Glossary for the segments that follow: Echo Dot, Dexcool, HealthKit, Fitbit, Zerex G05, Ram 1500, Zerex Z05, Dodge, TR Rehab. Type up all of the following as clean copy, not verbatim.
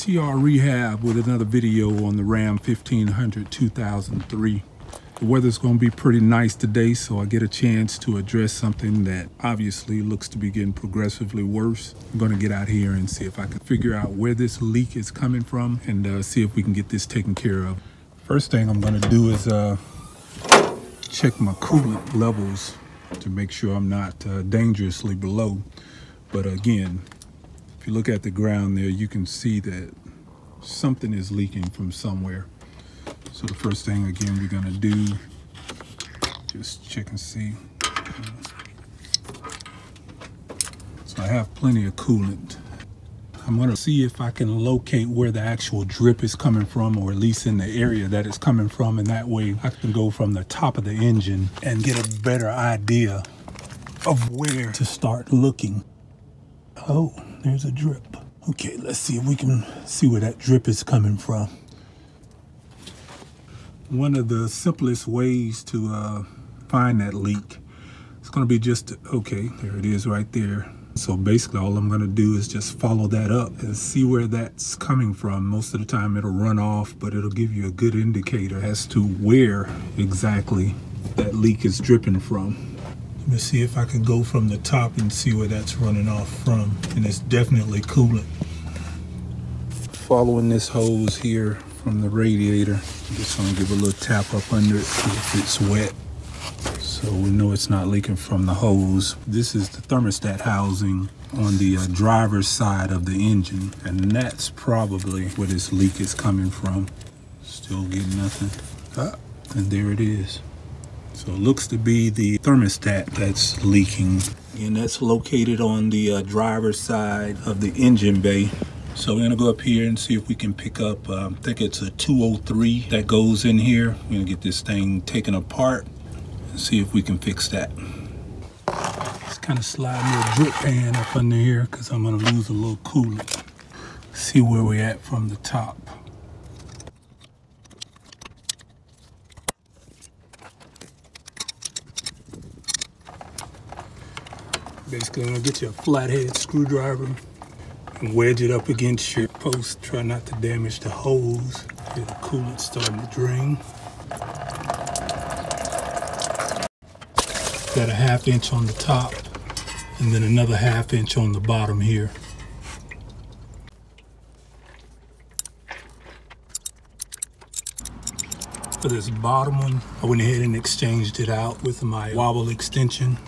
TR Rehab with another video on the Ram 1500 2003. The weather's going to be pretty nice today, so I get a chance to address something that obviously looks to be getting progressively worse. I'm going to get out here and see if I can figure out where this leak is coming from and see if we can get this taken care of. First thing I'm going to do is check my coolant levels to make sure I'm not dangerously below. But again, if you look at the ground there, you can see that something is leaking from somewhere. So the first thing, again, we're gonna do, just check and see. So I have plenty of coolant. I'm gonna see if I can locate where the actual drip is coming from, or at least in the area that it's coming from, and that way I can go from the top of the engine and get a better idea of where to start looking. Oh, there's a drip. Okay, let's see if we can see where that drip is coming from. One of the simplest ways to find that leak, it's gonna be just, okay, there it is right there. So basically all I'm gonna do is just follow that up and see where that's coming from. Most of the time it'll run off, but it'll give you a good indicator as to where exactly that leak is dripping from. Let me see if I can go from the top and see where that's running off from. And it's definitely coolant. Following this hose here from the radiator. I'm just gonna give a little tap up under it, see if it's wet. So we know it's not leaking from the hose. This is the thermostat housing on the driver's side of the engine. And that's probably where this leak is coming from. Still getting nothing. Ah, and there it is. So it looks to be the thermostat that's leaking. And that's located on the driver's side of the engine bay. So we're gonna go up here and see if we can pick up, I think it's a 203 that goes in here. We're gonna get this thing taken apart and see if we can fix that. Just kind of slide a little drip pan up under here because I'm gonna lose a little coolant. See where we're at from the top. Basically, I'm gonna get you a flathead screwdriver and wedge it up against your post. Try not to damage the hose. Get the coolant starting to drain. Got a 1/2 inch on the top and then another 1/2 inch on the bottom here. For this bottom one, I went ahead and exchanged it out with my wobble extension.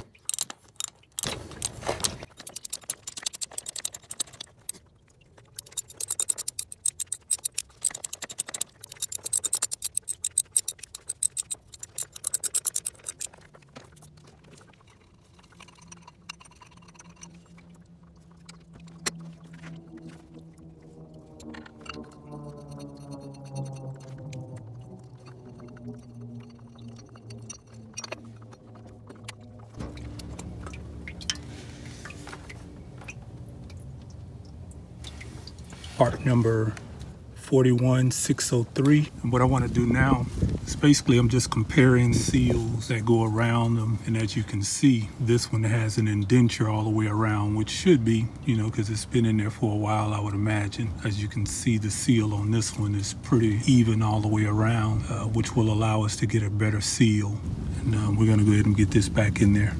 Part number 41603. And what I want to do now is basically I'm just comparing seals that go around them, and as you can see, this one has an indenture all the way around, which should be, you know, because it's been in there for a while, I would imagine. As you can see, the seal on this one is pretty even all the way around, which will allow us to get a better seal. And we're going to go ahead and get this back in there.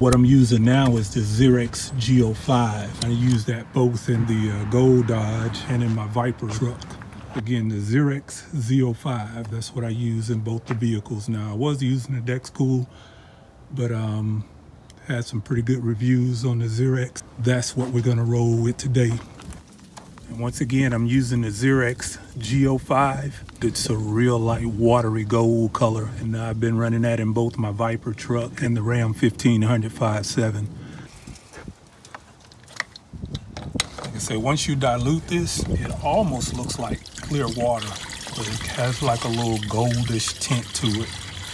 What I'm using now is the Zerex G05. I use that both in the gold Dodge and in my Viper truck. Again, the Zerex Z05, that's what I use in both the vehicles now. I was using the Dexcool, but had some pretty good reviews on the Zerex. That's what we're gonna roll with today. And once again, I'm using the Zerex G05. It's a real light watery gold color, and I've been running that in both my Viper truck and the Ram 1500 5.7. Like I say, once you dilute this, it almost looks like clear water, but it has like a little goldish tint to it.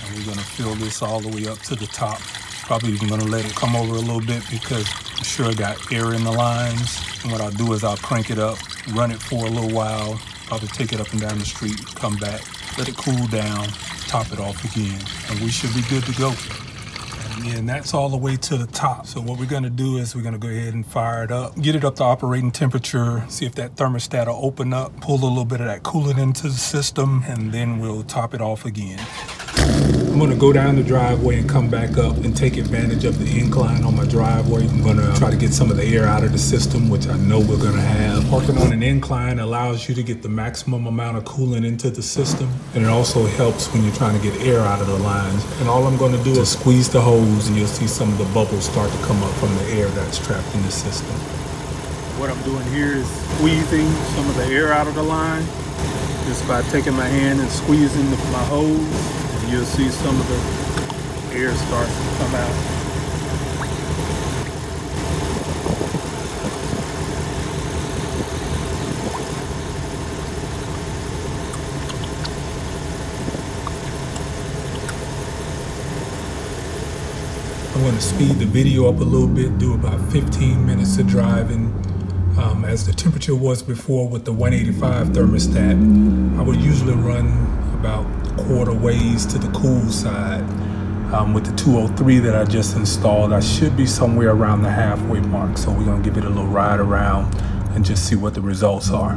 And we're gonna fill this all the way up to the top. Probably even gonna let it come over a little bit because I'm sure I got air in the lines. And what I'll do is I'll crank it up, run it for a little while, probably take it up and down the street, come back, let it cool down, top it off again, and we should be good to go. And that's all the way to the top. So what we're gonna do is we're gonna go ahead and fire it up, get it up to operating temperature, see if that thermostat will open up, pull a little bit of that coolant into the system, and then we'll top it off again. I'm gonna go down the driveway and come back up and take advantage of the incline on my driveway. I'm gonna try to get some of the air out of the system, which I know we're gonna have. Parking on an incline allows you to get the maximum amount of coolant into the system, and it also helps when you're trying to get air out of the lines. And all I'm gonna do is squeeze the hose, and you'll see some of the bubbles start to come up from the air that's trapped in the system. What I'm doing here is squeezing some of the air out of the line just by taking my hand and squeezing my hose. You'll see some of the air starts to come out. I'm going to speed the video up a little bit, do about 15 minutes of driving. As the temperature was before with the 185 thermostat, I would usually run about quarter ways to the cool side. With the 203 that I just installed, I should be somewhere around the halfway mark. So we're gonna give it a little ride around and just see what the results are.